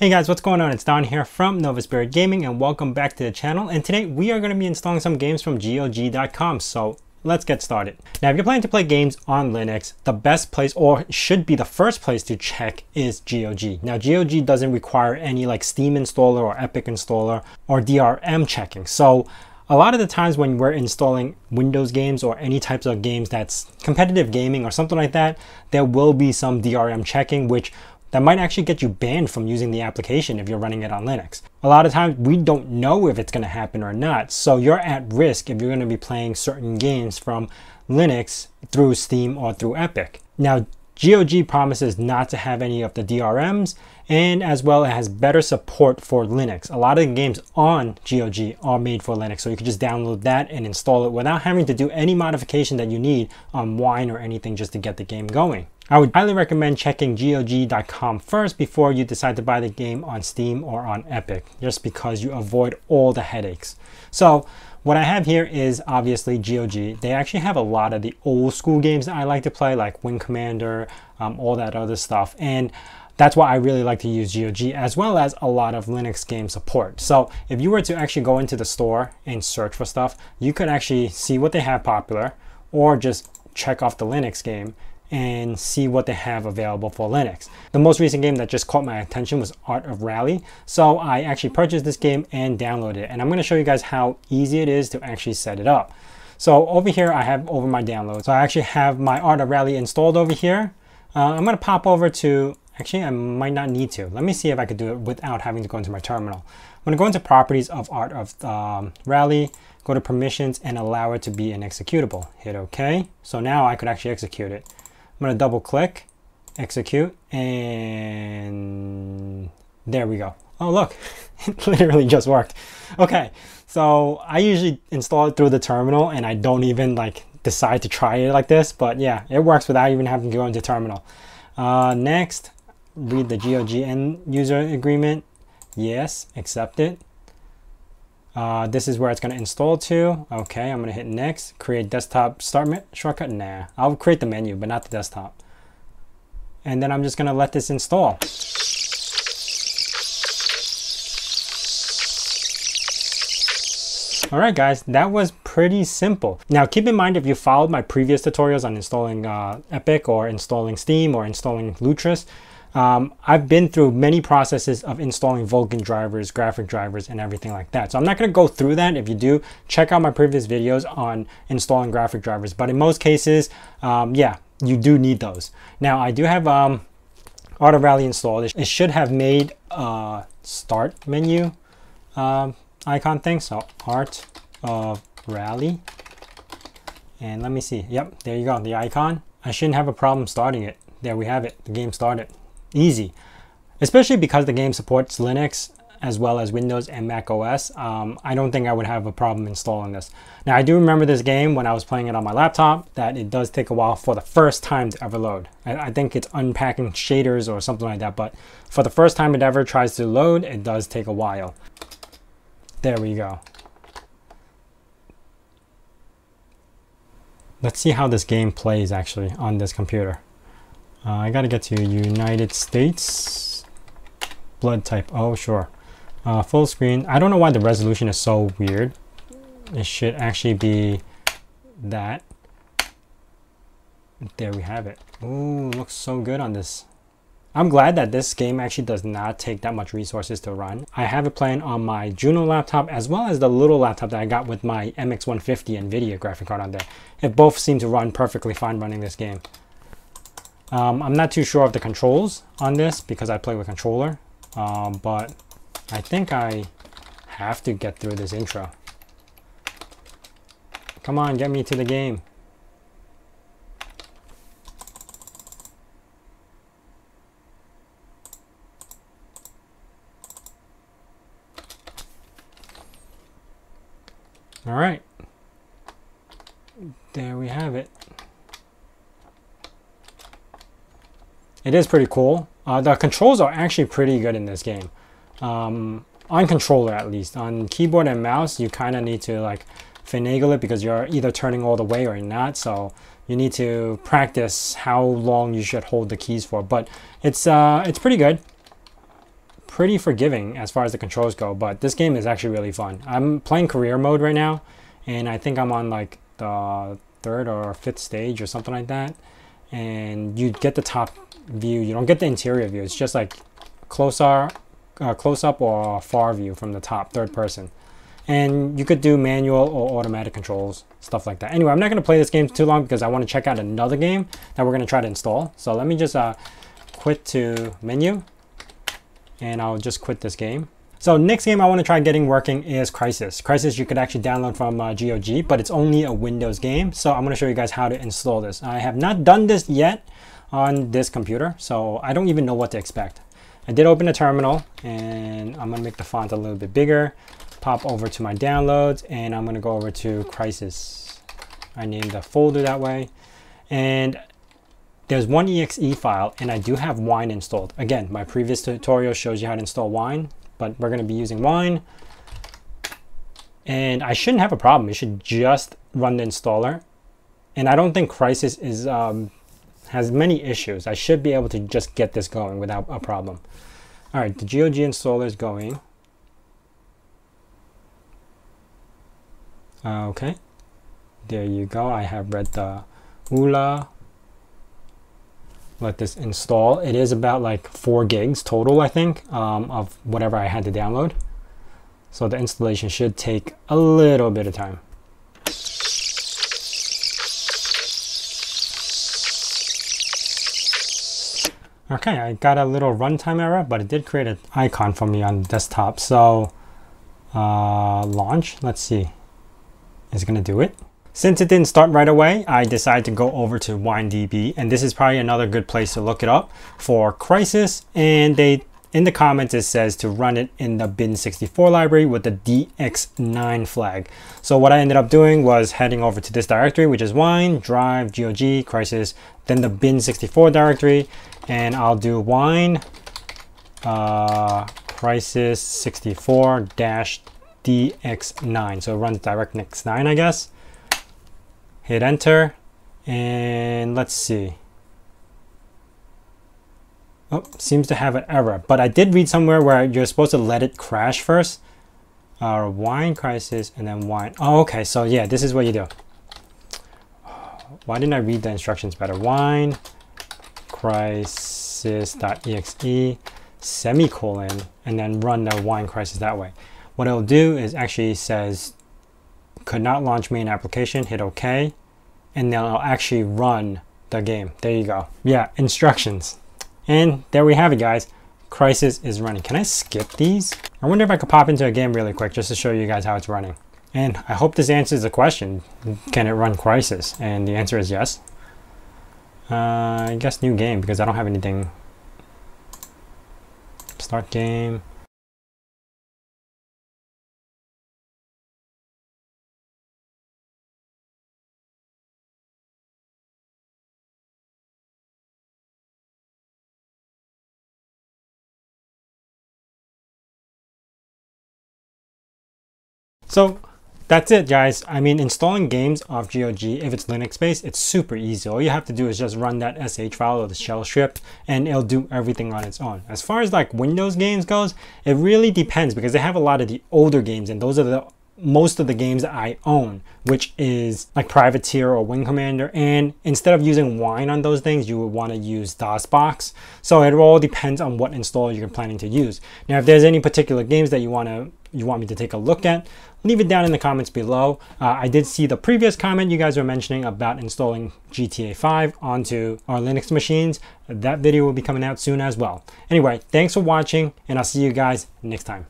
Hey guys, what's going on? It's Don here from Nova Spirit Gaming and welcome back to the channel. And today we are going to be installing some games from gog.com. So let's get started. Now, if you're planning to play games on Linux, the best place, or should be the first place to check, is GOG. Now, GOG doesn't require any like Steam installer or Epic installer or DRM checking. So a lot of the times when we're installing Windows games or any types of games that's competitive gaming or something like that, there will be some DRM checking, which that might actually get you banned from using the application if you're running it on Linux. A lot of times we don't know if it's going to happen or not, so you're at risk if you're going to be playing certain games from Linux through Steam or through Epic. Now, GOG promises not to have any of the DRMs, and as well it has better support for Linux. A lot of the games on GOG are made for Linux, so you can just download that and install it without having to do any modification that you need on Wine or anything just to get the game going. I would highly recommend checking GOG.com first before you decide to buy the game on Steam or on Epic, just because you avoid all the headaches. So what I have here is obviously GOG. They actually have a lot of the old school games that I like to play, like Wing Commander, all that other stuff. And that's why I really like to use GOG, as well as a lot of Linux game support. So if you were to actually go into the store and search for stuff, you could actually see what they have popular, or just check off the Linux game and see what they have available for Linux. The most recent game that just caught my attention was Art of Rally. So I actually purchased this game and downloaded it. And I'm going to show you guys how easy it is to actually set it up. So over here, I have over my download. So I actually have my Art of Rally installed over here. I'm going to pop over to, actually, I might not need to. Let me see if I could do it without having to go into my terminal. I'm going to go into properties of Art of Rally, go to permissions and allow it to be an executable. Hit OK. So now I could actually execute it. I'm going to double click, execute, and there we go. Oh, look, it literally just worked. Okay, so I usually install it through the terminal and I don't even like decide to try it like this, but yeah, it works without even having to go into terminal. Next, read the GOG end user agreement. Yes, accept it. This is where it's going to install to. Okay, I'm going to hit next. Create desktop start shortcut. Nah, I'll create the menu, but not the desktop. And then I'm just going to let this install. All right, guys, that was pretty simple. Now, keep in mind, if you followed my previous tutorials on installing Epic or installing Steam or installing Lutris, I've been through many processes of installing Vulkan drivers, graphic drivers, and everything like that. So I'm not going to go through that. If you do, check out my previous videos on installing graphic drivers. But in most cases, yeah, you do need those. Now, I do have Art of Rally installed. It should have made a start menu icon thing. So Art of Rally. And let me see. Yep, there you go, the icon. I shouldn't have a problem starting it. There we have it. The game started. Easy, especially because the game supports Linux as well as Windows and Mac OS. I don't think I would have a problem installing this. Now, I do remember this game when I was playing it on my laptop that it does take a while for the first time to ever load. I think it's unpacking shaders or something like that, but for the first time it ever tries to load, it does take a while. There we go. Let's see how this game plays actually on this computer. I gotta get to United States, blood type, oh sure. Full screen, I don't know why the resolution is so weird. It should actually be that. There we have it. Ooh, looks so good on this. I'm glad that this game actually does not take that much resources to run. I have it playing on my Juno laptop as well as the little laptop that I got with my MX150 NVIDIA graphic card on there. It both seem to run perfectly fine running this game. I'm not too sure of the controls on this because I play with controller, but I think I have to get through this intro. Come on, get me to the game. All right. There we have it. It is pretty cool. The controls are actually pretty good in this game. On controller at least. On keyboard and mouse, you kind of need to like finagle it because you're either turning all the way or not. So you need to practice how long you should hold the keys for. But it's pretty good. pretty forgiving as far as the controls go, but this game is actually really fun. I'm playing career mode right now, and I think I'm on like the 3rd or 5th stage or something like that. And you get the top view, you don't get the interior view. It's just like close up or far view from the top, 3rd person. And you could do manual or automatic controls, stuff like that. Anyway, I'm not going to play this game too long because I want to check out another game that we're going to try to install. So let me just quit to menu, and I'll just quit this game. So next game I want to try getting working is Crysis. Crysis you could actually download from GOG, but it's only a Windows game. So I'm going to show you guys how to install this. I have not done this yet on this computer, so I don't even know what to expect. I did open the terminal, and I'm going to make the font a little bit bigger. Pop over to my downloads, and I'm going to go over to Crysis. I named the folder that way, and there's one exe file, and I do have Wine installed. Again, my previous tutorial shows you how to install Wine, but we're going to be using Wine, and I shouldn't have a problem. It should just run the installer, and I don't think Crysis is has many issues. I should be able to just get this going without a problem. All right, the GOG installer is going. Okay, there you go. I have read the ULA. Let this install. It is about like 4 gigs total, I think, of whatever I had to download. So the installation should take a little bit of time. Okay, I got a little runtime error, but it did create an icon for me on the desktop. So launch, let's see. Is it going to do it? Since it didn't start right away, I decided to go over to WineDB, and this is probably another good place to look it up for Crysis. And they, in the comments, it says to run it in the bin64 library with the DX9 flag. So what I ended up doing was heading over to this directory, which is Wine, Drive, GOG, Crysis, then the bin64 directory, and I'll do Wine Crysis 64-DX9, so it runs DirectX9, I guess. Hit enter, and let's see. Oh, seems to have an error, but I did read somewhere where you're supposed to let it crash first. Wine Crysis and then Wine. Oh, okay, so yeah, this is what you do. Why didn't I read the instructions better? Wine Crysis.exe semicolon, and then run the Wine Crysis that way. What it'll do is actually says could not launch main application, hit OK, and then it'll actually run the game. There you go. Yeah, instructions. And there we have it, guys. Crysis is running. Can I skip these? I wonder if I could pop into a game really quick just to show you guys how it's running. And I hope this answers the question, can it run Crysis? And the answer is yes. I guess new game because I don't have anything. Start game. So that's it, guys. I mean, installing games off GOG, if it's Linux-based, it's super easy. All you have to do is just run that SH file or the shell script, and it'll do everything on its own. As far as like Windows games goes, it really depends because they have a lot of the older games, and those are the most of the games that I own, which is like Privateer or Wing Commander. And instead of using Wine on those things, you would want to use DOSBox. So it all depends on what installer you're planning to use. Now, if there's any particular games that you want me to take a look at, leave it down in the comments below. I did see the previous comment you guys were mentioning about installing GTA 5 onto our Linux machines. That video will be coming out soon as well. Anyway, thanks for watching, and I'll see you guys next time.